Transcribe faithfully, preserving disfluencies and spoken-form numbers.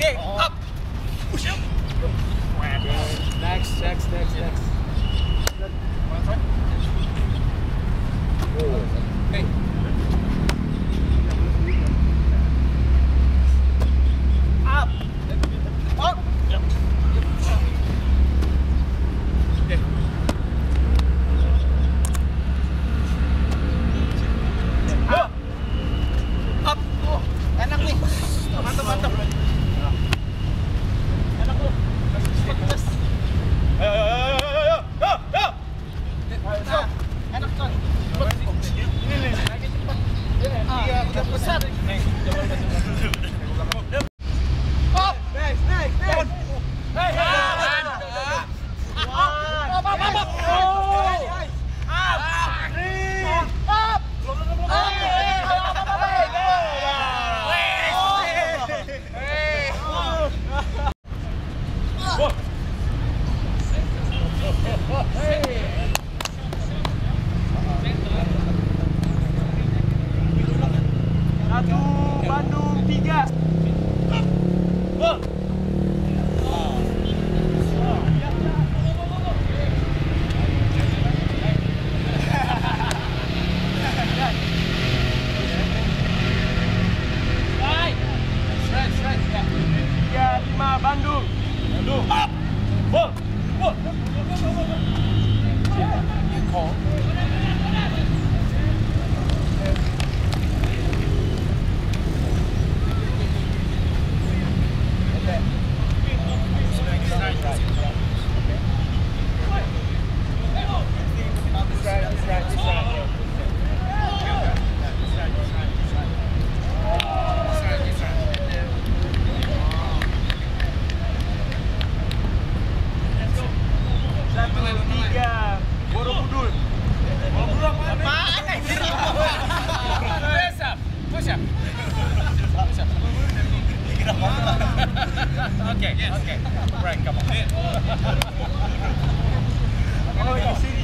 Nick, up. Next, next, next, next. Hey. Up. Up. Okay, yes. Okay. Right, come on. Oh, you see?